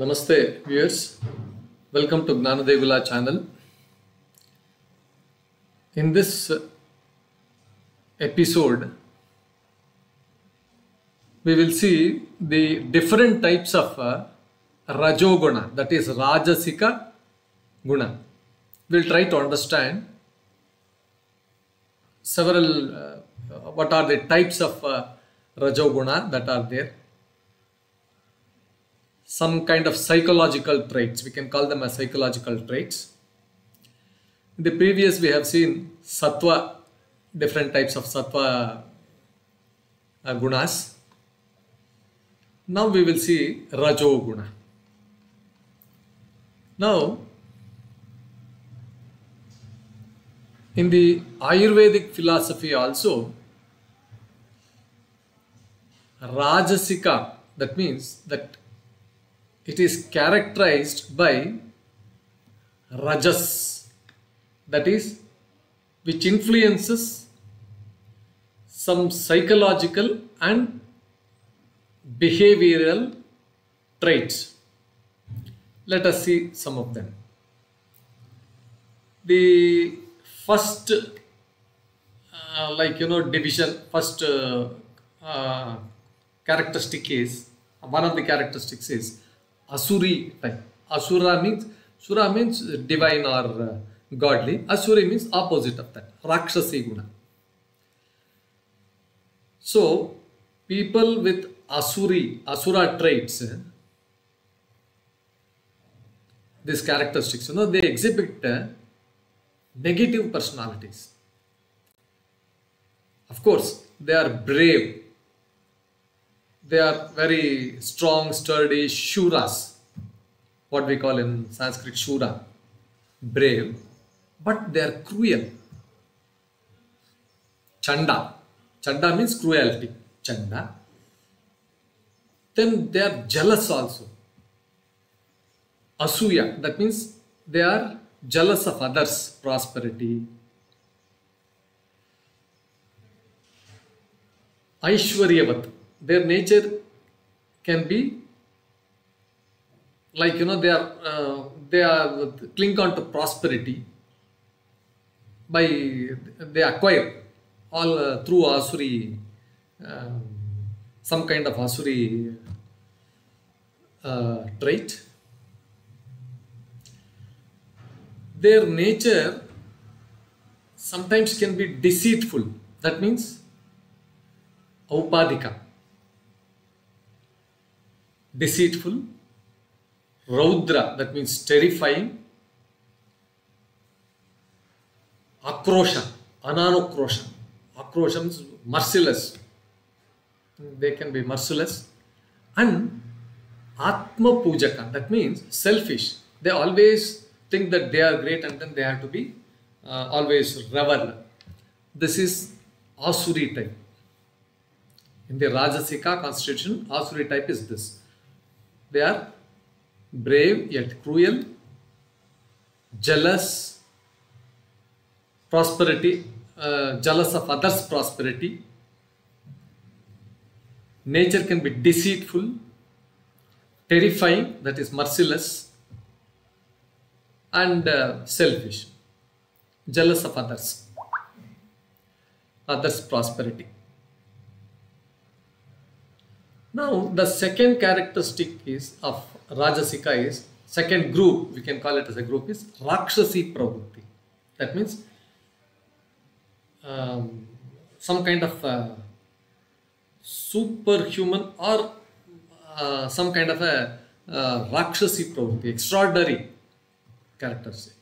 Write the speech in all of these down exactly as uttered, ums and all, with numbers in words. Namaste viewers, welcome to Gnanadevula channel. In this episode we will see the different types of uh, Rajoguna, that is Rajasika Guna. We will try to understand several uh, what are the types of uh, Rajoguna that are there. Some kind of psychological traits, we can call them as psychological traits. In the previous we have seen Satva, different types of Satva uh, Gunas. Now we will see Rajoguna. Now in the Ayurvedic philosophy also, Rajasika, that means that it is characterized by Rajas, that is, which influences some psychological and behavioral traits. Let us see some of them. The first, uh, like you know, division, first uh, uh, characteristic is, one of the characteristics is Asuri type. Asura means, Shura means divine or uh, godly. Asuri means opposite of that, Rakshasi Guna. So, people with Asuri, Asura traits, eh, these characteristics, you know, they exhibit uh, negative personalities. Of course, they are brave. They are very strong, sturdy, Shuras, what we call in Sanskrit Shura, brave, but they are cruel. Chanda, Chanda means cruelty, Chanda. Then they are jealous also. Asuya, that means they are jealous of others' prosperity. Aishvaryavat, their nature can be like, you know, they are uh, they are cling on to prosperity by they acquire all uh, through Asuri, uh, some kind of Asuri uh, trait. Their nature sometimes can be deceitful, that means Aupadhika. Deceitful, Raudra, that means terrifying, Akrosha, Ananukrosha. Akrosha means merciless, they can be merciless, and Atma Pujaka, that means selfish. They always think that they are great and then they have to be uh, always revel. This is Asuri type. In the Rajasika constitution, Asuri type is this. They are brave yet cruel, jealous, prosperity, uh, jealous of others' prosperity. Nature can be deceitful, terrifying, that is merciless, and uh, selfish, jealous of others, others' prosperity. Now the second characteristic is of Rajasika is, second group, we can call it as a group, is Rakshasi pravritti. That means um, some kind of uh, superhuman or uh, some kind of a uh, Rakshasi pravritti, extraordinary characteristic.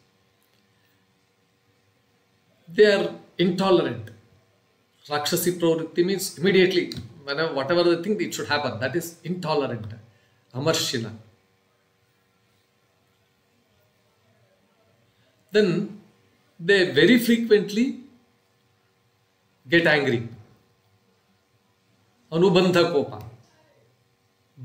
They are intolerant. Rakshasi pravritti means immediately, whenever, whatever they think, it should happen. That is intolerant. Amarshina. Then they very frequently get angry. Anubandha kopa.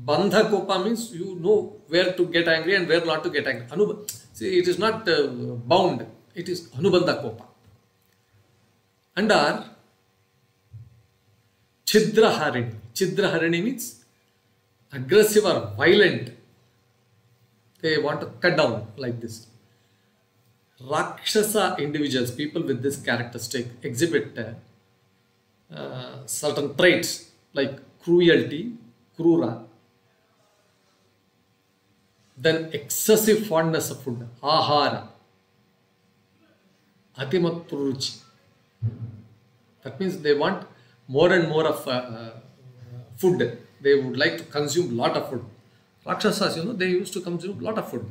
Bandha kopa means you know where to get angry and where not to get angry. Anub See, it is not uh, bound. It is Anubandha kopa. And are Chidraharini. Chidraharini means aggressive or violent they want to cut down like this. Rakshasa individuals, people with this characteristic, exhibit uh, uh, certain traits like cruelty, krura, then excessive fondness of food, ahara, atimatruchi. That means they want more and more of uh, uh, food. They would like to consume lot of food. Rakshasas, you know, they used to consume lot of food.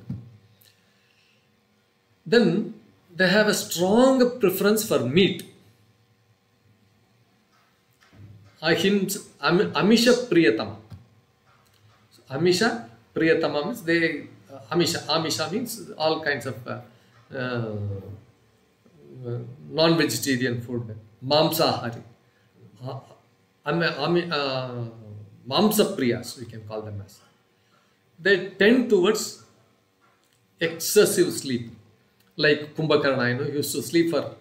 Then they have a strong preference for meat. Ahimsa, Am, Amisha priyatama. So, Amisha priyatama means they, uh, Amisha, Amisha means all kinds of uh, uh, non-vegetarian food. Mamsahari. Uh, am, am, uh, Mamsa priyas, we can call them as. They tend towards excessive sleep. Like Kumbhakarna, you know, used to sleep for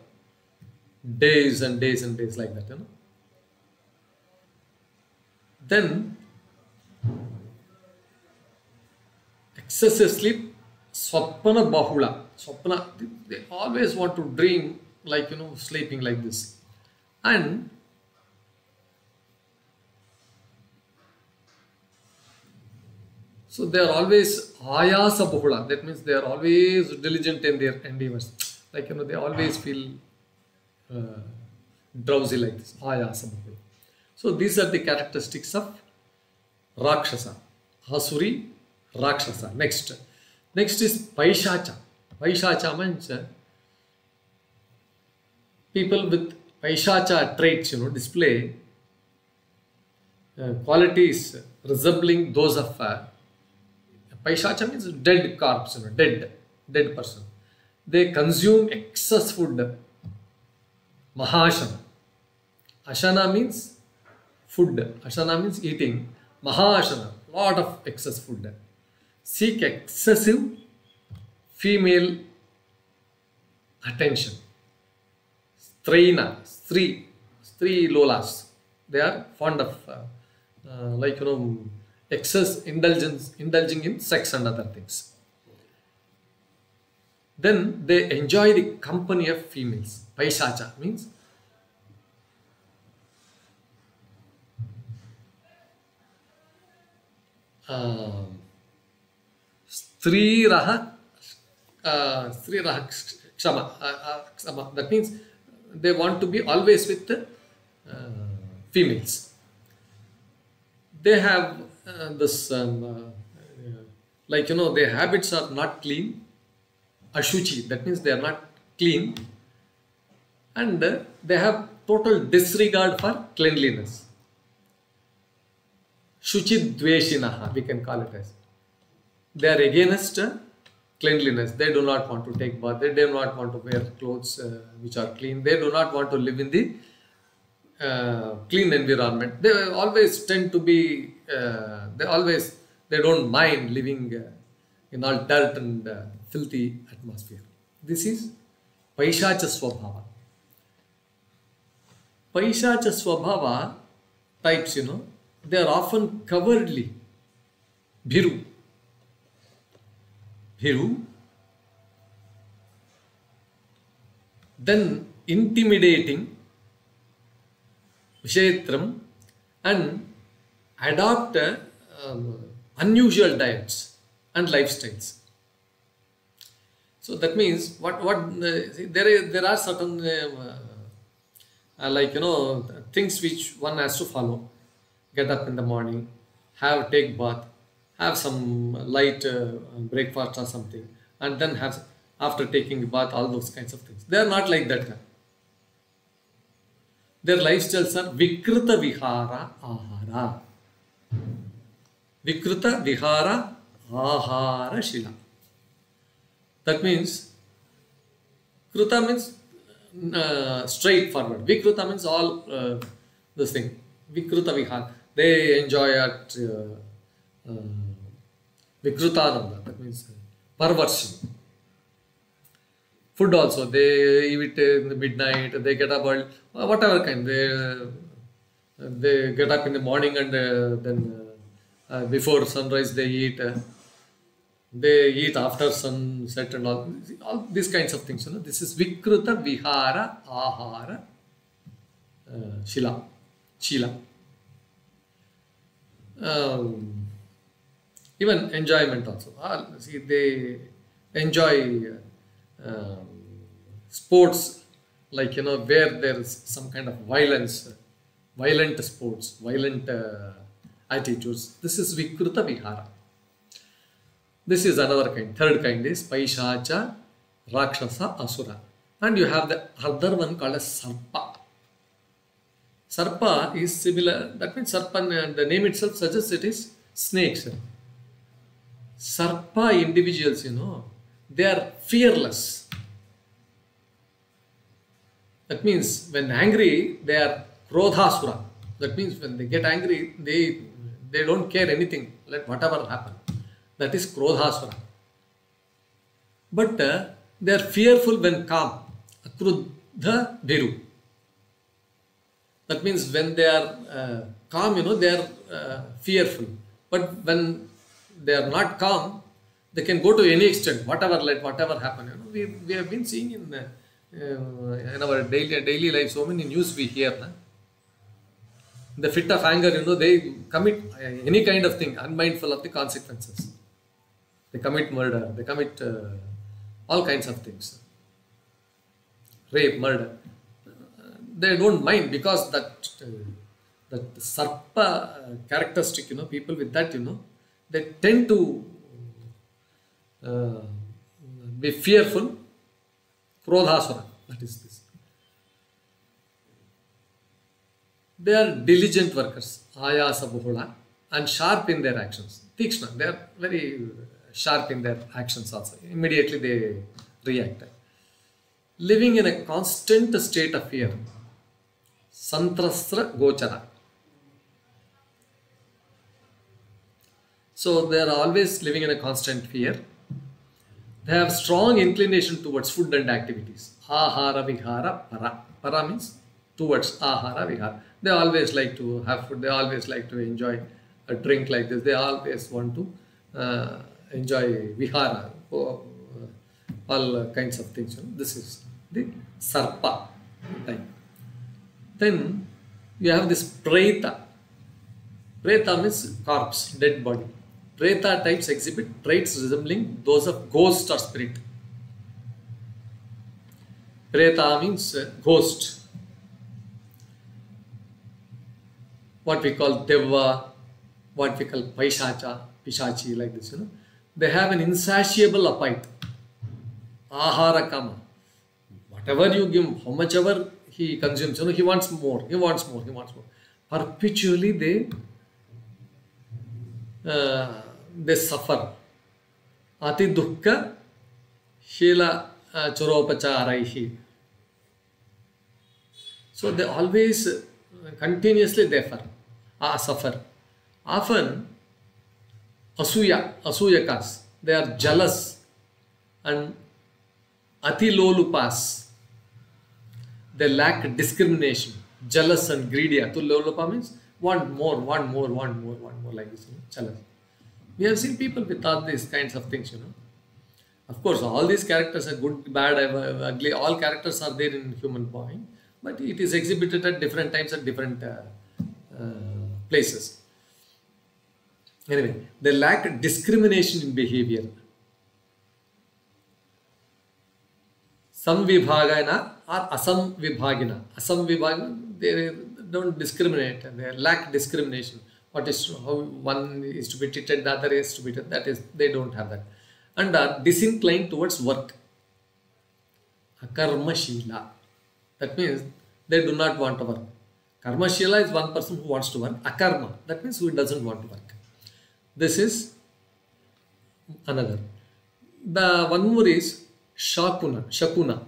days and days and days like that, you know. Then, excessive sleep, swapana bahula. Swapana, they always want to dream, like, you know, sleeping like this. And so they are always Ayasabhula, that means they are always diligent in their endeavors. Like, you know, they always feel uh, drowsy like this, Ayasabhula. So these are the characteristics of Rakshasa, Asuri, Rakshasa. Next, next is Paishacha. Paishacha means uh, people with Paishacha traits, you know, display uh, qualities resembling those of uh, Paishacha means dead corpse, you know, dead, dead person. They consume excess food. Mahashana. Ashana means food. Ashana means eating. Mahashana, lot of excess food. Seek excessive female attention. Straina, Stri, Stri Lolas. They are fond of, uh, uh, like, you know, excess indulgence, indulging in sex and other things. Then they enjoy the company of females. Paishacha means uh, Stri Raha, uh, Stri Raha Kshama, uh, uh, Kshama. That means they want to be always with uh, females. They have Uh, this, um, uh, like, you know, their habits are not clean. Ashuchi, that means they are not clean. And uh, they have total disregard for cleanliness. Shuchi dveshinaha, we can call it as. They are against uh, cleanliness. They do not want to take bath. They do not want to wear clothes uh, which are clean. They do not want to live in the Uh, clean environment. They always tend to be, uh, they always, they don't mind living uh, in all dirt and uh, filthy atmosphere. This is Paishacha Swabhava. Paishacha Swabhava types, you know, they are often cowardly. Bhiru. Bhiru. Then intimidating. Vishetram, and adopt um, unusual diets and lifestyles. So that means what what uh, there is there are certain uh, uh, like, you know, things which one has to follow. Get up in the morning, have take bath, have some light uh, breakfast or something, and then have after taking bath all those kinds of things. They are not like that guy. Their lifestyles are Vikrita Vihara Ahara. Vikrita Vihara Ahara Shila. That means, Kruta means uh, straightforward. Vikruta means all uh, this thing. Vikruta Vihara. They enjoy at uh, uh, Vikrutananda. That means perversion. Food also, they eat in the midnight, they get up all, whatever kind, they uh, they get up in the morning and uh, then uh, uh, before sunrise they eat. Uh, They eat after sunset and all, all these kinds of things. You know, this is Vikruta Vihara Ahara uh, Shila. Shila. Um, even enjoyment also. Ah, see, they enjoy uh, sports, like, you know, where there is some kind of violence, violent sports, violent uh, attitudes. This is Vikruta Vihara. This is another kind. Third kind is Paishacha, Rakshasa, Asura. And you have the other one called as Sarpa. Sarpa is similar. That means Sarpa, the name itself suggests it is snakes. Sarpa individuals, you know, they are fearless. That means when angry, they are Krodhasura. That means when they get angry, they, they don't care anything. Let whatever happen. That is Krodhasura. But uh, they are fearful when calm. Akrudha. That means when they are uh, calm, you know, they are uh, fearful. But when they are not calm, they can go to any extent, whatever, let whatever happen. You know, we, we have been seeing in, uh, in our daily, daily life, so many news we hear. Huh? The fit of anger, you know, they commit any kind of thing, unmindful of the consequences. They commit murder, they commit uh, all kinds of things. Rape, murder. They don't mind because that, uh, that Sarpa characteristic, you know, people with that, you know, they tend to uh, be fearful. Krodhasura, that is this. They are diligent workers, Ayasabhula, and sharp in their actions. Tikshna, they are very sharp in their actions also. Immediately they react. Living in a constant state of fear, Santrasra Gochara. So they are always living in a constant fear. They have strong inclination towards food and activities. Ahara Vihara Para. Para means towards Ahara Vihara. They always like to have food, they always like to enjoy a drink like this, they always want to uh, enjoy vihara, all kinds of things. This is the Sarpa type. Then you have this Preta. Preta means corpse, dead body. Preta types exhibit traits resembling those of ghost or spirit. Preta means ghost. What we call Deva, what we call Paishacha, Pishachi, like this, you know. They have an insatiable appetite. Ahara Kama. Whatever you give, how much ever he consumes, you know, he wants more, he wants more, he wants more. Perpetually they, uh, they suffer. Ati Dukkha Shila Churopacharaihi. So they always, continuously therefore, ah, suffer. Often, asuya, asuyakas, they are jealous and atilolupas. They lack discrimination, jealous and greedy. Atilolupa means want more, want more, want more, want more, like this, you know, jealous. We have seen people with all these kinds of things, you know. Of course, all these characters are good, bad, ugly, all characters are there in human being. But it is exhibited at different times at different uh, uh, places. Anyway, they lack discrimination in behavior. Samvibhagana or asamvibhagina. Asamvibhagina, they don't discriminate. They lack discrimination. What is how one is to be treated, the other is to be treated. That is, they don't have that, and are disinclined towards work. Akarma shila. That means they do not want to work. Karma Shila is one person who wants to work. Akarma, that means who doesn't want to work. This is another. The one more is Shakuna. Shakuna.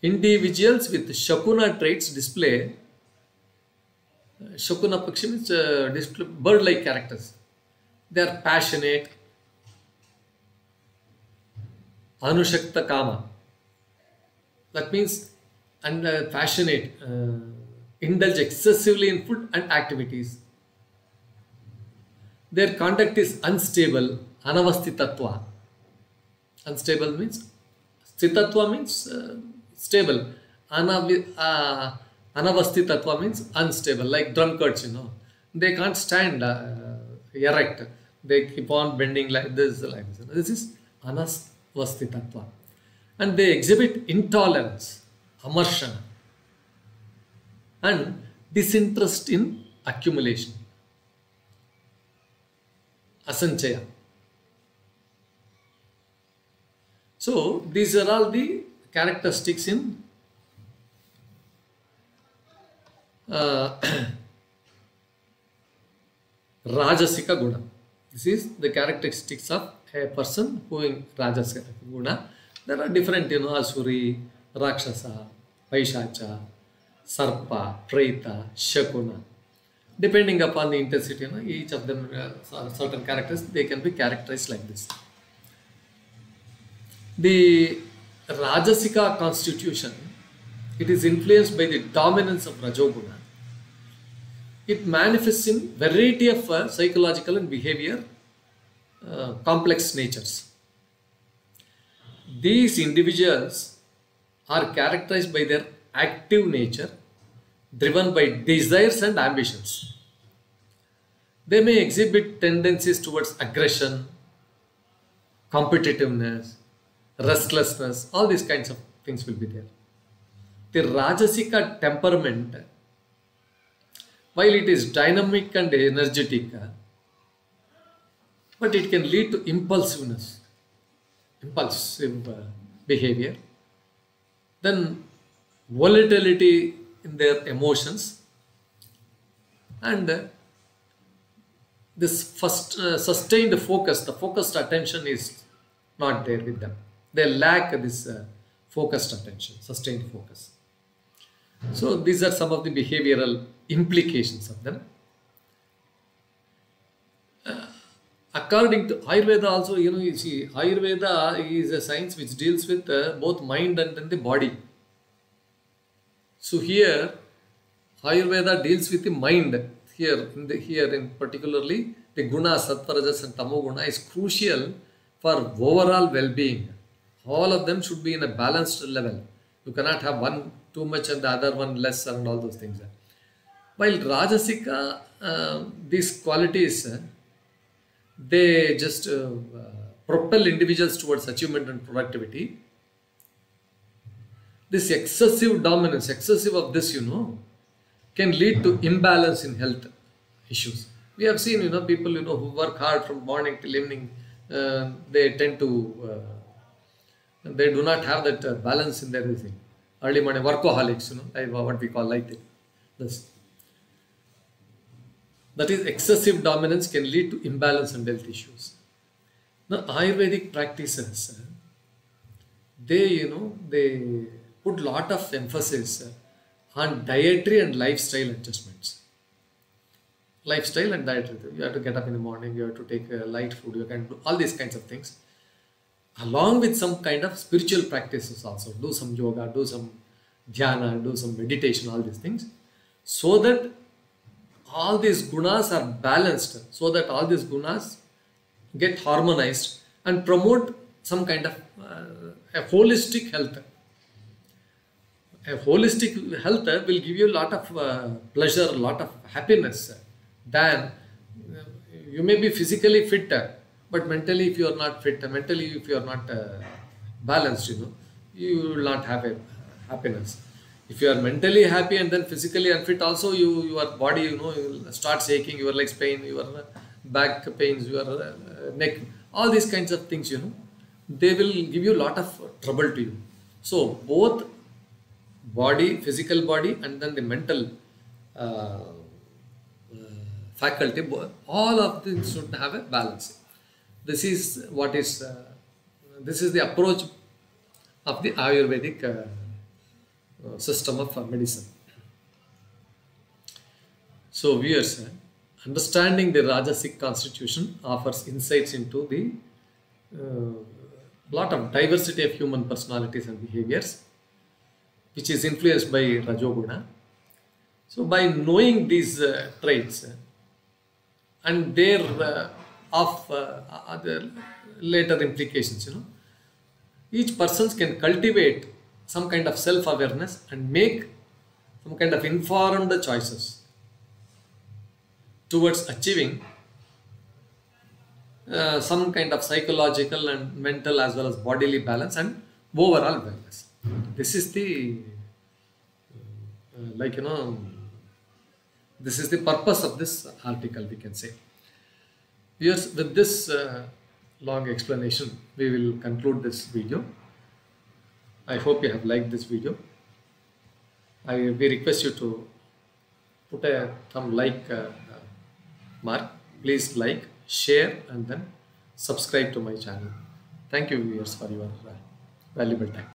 Individuals with Shakuna traits display. Shakuna Pakshi means uh, bird-like characters. They are passionate. Anushakta Kama. That means and uh, passionate, uh, indulge excessively in food and activities. Their conduct is unstable, Anavastitattva. Unstable means, Stitatva means uh, stable. Anavi, uh, Anavastitattva means unstable, like drunkards, you know. They can't stand uh, erect. They keep on bending like this, like this. This is Anavastitattva. And they exhibit intolerance, Amarshina, and disinterest in accumulation, Asanchaya. So, these are all the characteristics in uh, Rajasika Guna. This is the characteristics of a person who in Rajasika Guna. There are different, you know, Asuri, Rakshasa, Paishacha, Sarpa, Preta, Shakuna. Depending upon the intensity, you know, each of them uh, certain characters, they can be characterized like this. The Rajasika constitution, it is influenced by the dominance of Rajoguna. It manifests in variety of uh, psychological and behavior uh, complex natures. These individuals are characterized by their active nature, driven by desires and ambitions. They may exhibit tendencies towards aggression, competitiveness, restlessness, all these kinds of things will be there. The Rajasika temperament, while it is dynamic and energetic, but it can lead to impulsiveness. Impulsive uh, behavior, then volatility in their emotions, and uh, this first uh, sustained focus, the focused attention is not there with them. They lack this uh, focused attention, sustained focus. So these are some of the behavioral implications of them. Uh, According to Ayurveda also, you know, you see, Ayurveda is a science which deals with uh, both mind and, and the body. So here, Ayurveda deals with the mind. Here, in the, here in particularly, the guna, sattva, rajas and tamo guna is crucial for overall well-being. All of them should be in a balanced level. You cannot have one too much and the other one less and all those things. While Rajasika, uh, these qualities, uh, they just uh, uh, propel individuals towards achievement and productivity. This excessive dominance, excessive of this, you know, can lead to imbalance in health issues. We have seen, you know, people, you know, who work hard from morning till evening, uh, they tend to, uh, they do not have that uh, balance in their everything. Early morning workaholics, you know, what we call like this. That is, excessive dominance can lead to imbalance and health issues. Now, Ayurvedic practices, they, you know, they put lot of emphasis on dietary and lifestyle adjustments. Lifestyle and dietary. You have to get up in the morning, you have to take light food, you can do all these kinds of things. Along with some kind of spiritual practices also. Do some yoga, do some dhyana, do some meditation, all these things. So that all these gunas are balanced, so that all these gunas get harmonized and promote some kind of uh, a holistic health. A holistic health will give you a lot of uh, pleasure, a lot of happiness. Then you may be physically fit, but mentally if you are not fit, mentally if you are not uh, balanced, you know, you will not have a happiness. If you are mentally happy and then physically unfit also, you, your body, you know, you start aching, your legs pain, your back pains, your neck, all these kinds of things, you know, they will give you a lot of trouble to you. So both body, physical body and then the mental uh, faculty, all of this should have a balance. This is what is, uh, this is the approach of the Ayurvedic uh, system of medicine. So viewers, understanding the Rajasic constitution offers insights into the uh, lot of diversity of human personalities and behaviors, which is influenced by Rajoguna. So by knowing these uh, traits and their uh, of uh, other later implications, you know. Each person can cultivate some kind of self-awareness and make some kind of informed choices towards achieving uh, some kind of psychological and mental as well as bodily balance and overall wellness. This is the uh, like you know this is the purpose of this article, we can say. Yes, with this uh, long explanation, we will conclude this video. I hope you have liked this video. I we request you to put a thumb like uh, mark. Please like, share, and then subscribe to my channel. Thank you viewers for your valuable time.